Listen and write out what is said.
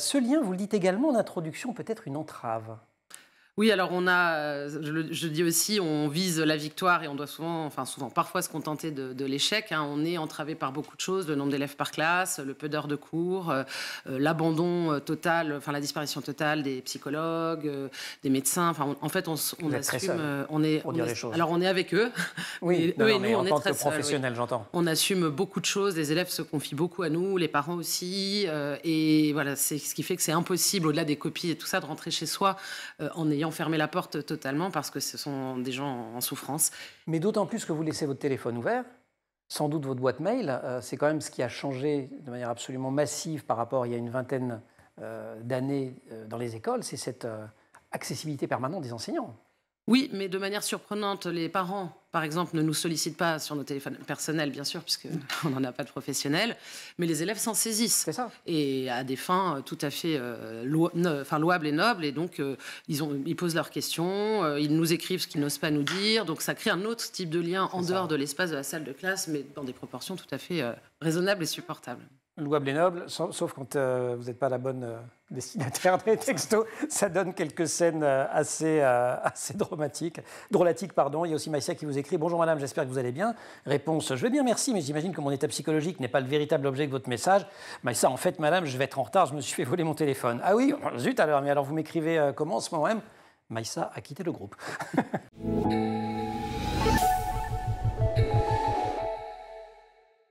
Ce lien, vous le dites également en introduction, peut être une entrave. Oui, alors on a, je dis aussi, on vise la victoire et on doit souvent, enfin souvent, parfois se contenter de l'échec. Hein. On est entravé par beaucoup de choses, le nombre d'élèves par classe, le peu d'heures de cours, l'abandon total, enfin la disparition totale des psychologues, des médecins. Enfin, en fait, on assume, on est, pour on dire est les choses. Alors on est avec eux. Oui, non, eux non, et nous, mais on est très professionnel, oui. J'entends. On assume beaucoup de choses. Les élèves se confient beaucoup à nous, les parents aussi, et voilà, c'est ce qui fait que c'est impossible, au-delà des copies et tout ça, de rentrer chez soi en ayant fermé la porte totalement parce que ce sont des gens en souffrance. Mais d'autant plus que vous laissez votre téléphone ouvert, sans doute votre boîte mail, c'est quand même ce qui a changé de manière absolument massive par rapport à il y a une vingtaine d'années dans les écoles, c'est cette accessibilité permanente des enseignants. Oui, mais de manière surprenante, les parents, par exemple, ne nous sollicitent pas sur nos téléphones personnels, bien sûr, puisqu'on n'en a pas de professionnels, mais les élèves s'en saisissent. C'est ça. Et à des fins tout à fait louables et nobles, et donc ils posent leurs questions, ils nous écrivent ce qu'ils n'osent pas nous dire, donc ça crée un autre type de lien en dehors de l'espace de la salle de classe, mais dans des proportions tout à fait raisonnables et supportables. Louable et noble, sauf quand vous n'êtes pas la bonne destinataire des textos. Ça donne quelques scènes assez drôlatiques. Pardon. Il y a aussi Maïsia qui vous écrit « Bonjour madame, j'espère que vous allez bien ». Réponse « Je vais bien, merci, mais j'imagine que mon état psychologique n'est pas le véritable objet de votre message. » Maïsia, en fait madame, je vais être en retard, je me suis fait voler mon téléphone. Ah oui, zut alors, mais alors vous m'écrivez comment en ce moment même? Maïsia a quitté le groupe.